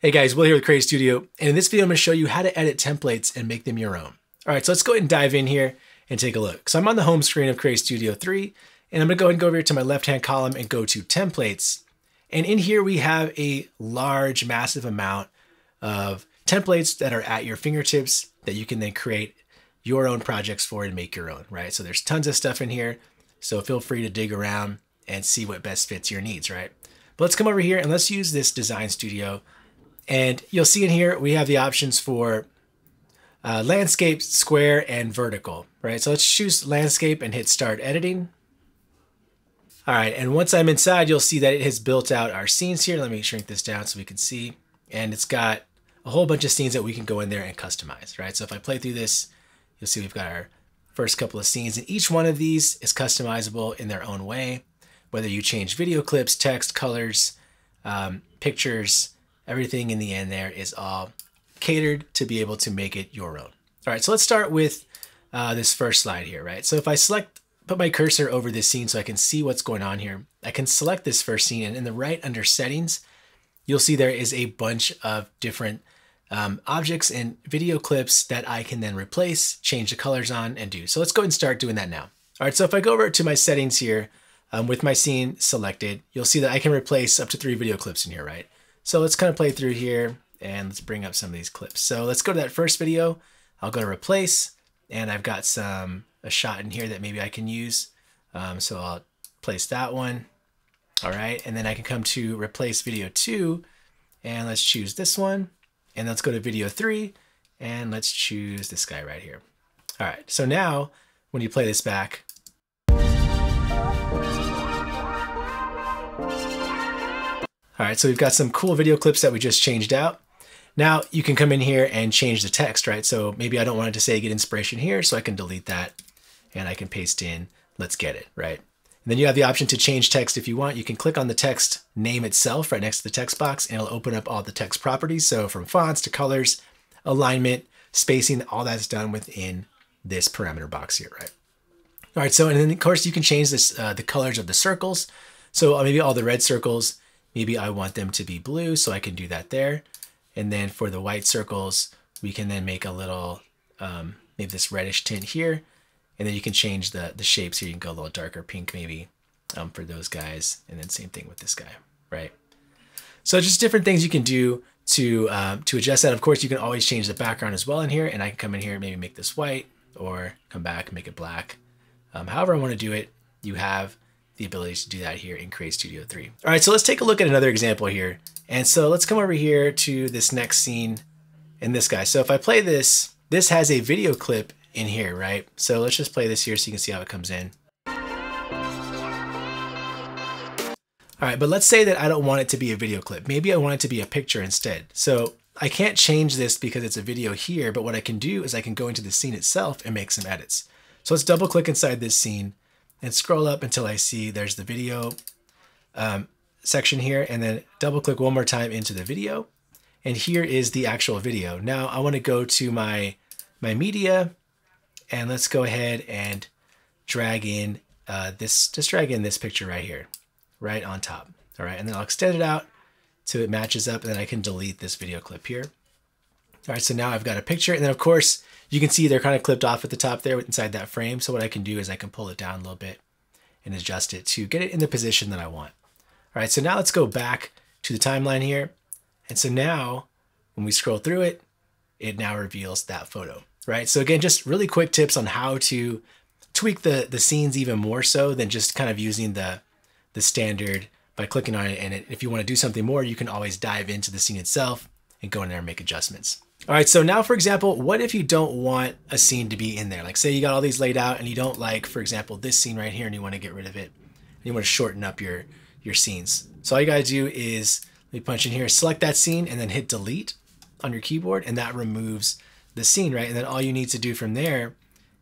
Hey guys, Will here with Create Studio, and in this video I'm going to show you how to edit templates and make them your own. All right, so let's go ahead and dive in here and take a look. So I'm on the home screen of Create Studio 3, and I'm going to go ahead and go over here to my left-hand column and go to Templates. And in here we have a large, massive amount of templates that are at your fingertips that you can then create your own projects for and make your own, right? So there's tons of stuff in here, so feel free to dig around and see what best fits your needs, right? But let's come over here and let's use this Design Studio. And you'll see in here, we have the options for landscape, square, and vertical, right? So let's choose landscape and hit start editing. All right, and once I'm inside, you'll see that it has built out our scenes here. Let me shrink this down so we can see. And it's got a whole bunch of scenes that we can go in there and customize, right? So if I play through this, you'll see we've got our first couple of scenes, and each one of these is customizable in their own way, whether you change video clips, text, colors, pictures. Everything in the end there is all catered to be able to make it your own. All right, so let's start with this first slide here, right? So if I select, put my cursor over this scene so I can see what's going on here, I can select this first scene, and in the right under settings, you'll see there is a bunch of different objects and video clips that I can then replace, change the colors on, and do. So let's go ahead and start doing that now. All right, so if I go over to my settings here with my scene selected, you'll see that I can replace up to 3 video clips in here, right? So let's kind of play through here and let's bring up some of these clips. So let's go to that first video. I'll go to replace, and I've got a shot in here that maybe I can use. So I'll place that one. All right, and then I can come to replace video 2, and let's choose this one. And let's go to video 3, and let's choose this guy right here. All right, so now when you play this back, all right, so we've got some cool video clips that we just changed out. Now you can come in here and change the text, right? So maybe I don't want it to say get inspiration here, so I can delete that and I can paste in, let's get it, right? And then you have the option to change text if you want. You can click on the text name itself right next to the text box, and it'll open up all the text properties. So from fonts to colors, alignment, spacing, all that's done within this parameter box here, right? All right, so and then of course you can change this the colors of the circles. So maybe all the red circles, maybe I want them to be blue, so I can do that there. And then for the white circles, we can then make a little, maybe this reddish tint here. And then you can change the shapes here. You can go a little darker pink maybe for those guys. And then same thing with this guy, right? So just different things you can do to adjust that. Of course, you can always change the background as well in here. And I can come in here and maybe make this white, or come back and make it black. However I want to do it, you have the ability to do that here in Create Studio 3. All right, so let's take a look at another example here. And so let's come over here to this next scene and this guy. So if I play this, this has a video clip in here, right? So let's just play this here so you can see how it comes in. All right, but let's say that I don't want it to be a video clip. Maybe I want it to be a picture instead. So I can't change this because it's a video here, but what I can do is I can go into the scene itself and make some edits. So let's double click inside this scene and scroll up until I see there's the video section here, and then double click one more time into the video. And here is the actual video. Now I want to go to my media, and let's go ahead and drag in this picture right here, right on top. All right, and then I'll extend it out so it matches up, and then I can delete this video clip here. All right, so now I've got a picture, and then of course, you can see they're kind of clipped off at the top there inside that frame. So what I can do is I can pull it down a little bit and adjust it to get it in the position that I want. All right, so now let's go back to the timeline here. And so now when we scroll through it, it now reveals that photo, right? So again, just really quick tips on how to tweak the scenes even more so than just kind of using the standard by clicking on it. And if you want to do something more, you can always dive into the scene itself and go in there and make adjustments. All right, so now, for example, what if you don't want a scene to be in there? Like say you got all these laid out and you don't like, for example, this scene right here, and you want to get rid of it. And you want to shorten up your scenes. So all you got to do is, let me punch in here, select that scene, and then hit delete on your keyboard, and that removes the scene, right? And then all you need to do from there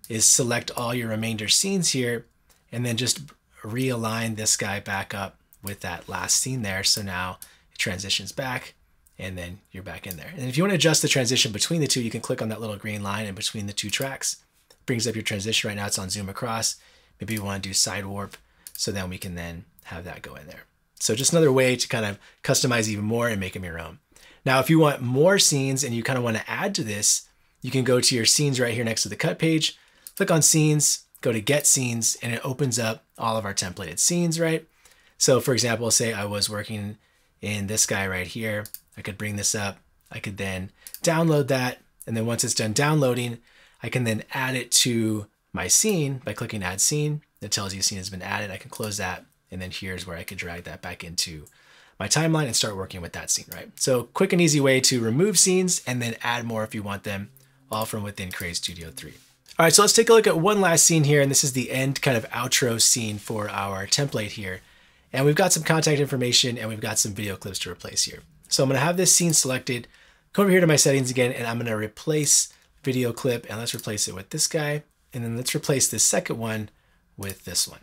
is select all your remainder scenes here, and then just realign this guy back up with that last scene there. So now it transitions back, and then you're back in there. And if you want to adjust the transition between the two, you can click on that little green line in between the two tracks. It brings up your transition. Right now it's on zoom across. Maybe we want to do side warp, so then we can then have that go in there. So just another way to kind of customize even more and make them your own. Now, if you want more scenes and you kind of want to add to this, you can go to your scenes right here next to the cut page, click on scenes, go to get scenes, and it opens up all of our templated scenes, right? So for example, say I was working in this guy right here, I could bring this up, I could then download that. And then once it's done downloading, I can then add it to my scene by clicking add scene. It tells you scene has been added. I can close that. And then here's where I could drag that back into my timeline and start working with that scene, right? So quick and easy way to remove scenes and then add more if you want them, all from within Create Studio 3. All right, so let's take a look at one last scene here. And this is the end kind of outro scene for our template here. And we've got some contact information and we've got some video clips to replace here. So I'm gonna have this scene selected, go over here to my settings again, and I'm gonna replace video clip, and let's replace it with this guy. And then let's replace this second one with this one,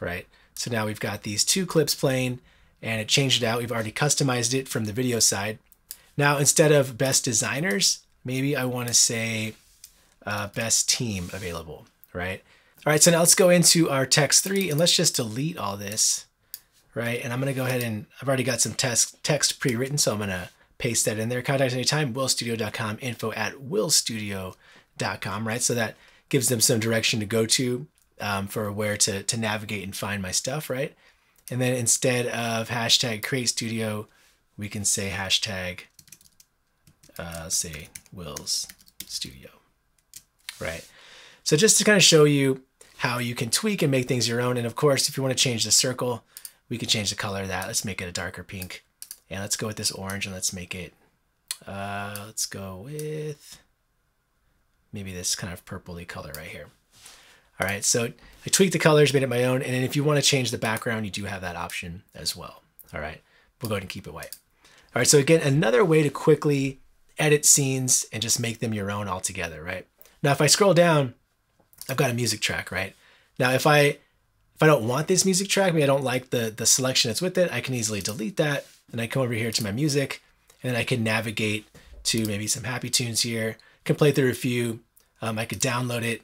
right? So now we've got these two clips playing and it changed it out. We've already customized it from the video side. Now, instead of best designers, maybe I wanna say best team available, right? All right, so now let's go into our text 3 and let's just delete all this, right? And I'm gonna go ahead and I've already got some text pre-written, so I'm gonna paste that in there. Contact anytime, willstudio.com, info@willstudio.com, right? So that gives them some direction to go to for where to navigate and find my stuff, right? And then instead of hashtag create studio, we can say hashtag, say Will's Studio, right? So just to kind of show you how you can tweak and make things your own. And of course, if you want to change the circle, we can change the color of that. Let's make it a darker pink. And let's go with this orange and let's make it, let's go with maybe this kind of purpley color right here. All right, so I tweaked the colors, made it my own. And then if you want to change the background, you do have that option as well. All right, we'll go ahead and keep it white. All right, so again, another way to quickly edit scenes and just make them your own altogether, right? Now, if I scroll down, I've got a music track, right? Now, if I don't want this music track, maybe I don't like the selection that's with it, I can easily delete that. And I come over here to my music and then I can navigate to maybe some happy tunes here, can play through a few, I could download it.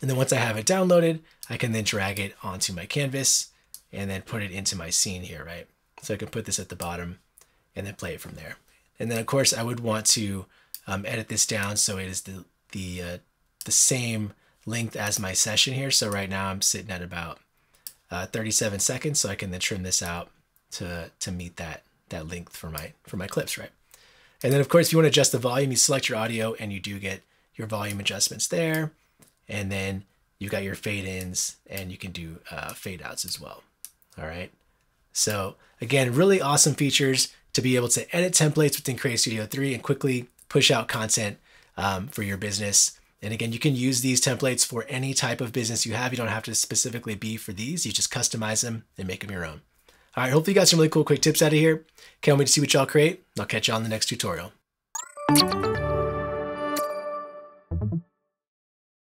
And then once I have it downloaded, I can then drag it onto my canvas and then put it into my scene here, right? So I can put this at the bottom and then play it from there. And then of course I would want to edit this down so it is the same length as my session here. So right now I'm sitting at about 37 seconds. So I can then trim this out to meet that length for my clips, right? And then of course, if you want to adjust the volume, you select your audio and you do get your volume adjustments there. And then you've got your fade ins and you can do fade outs as well. All right. So again, really awesome features to be able to edit templates within Create Studio 3 and quickly push out content for your business. And again, you can use these templates for any type of business you have. You don't have to specifically be for these. You just customize them and make them your own. All right, hopefully you got some really cool quick tips out of here. Can't wait to see what y'all create. I'll catch you on the next tutorial.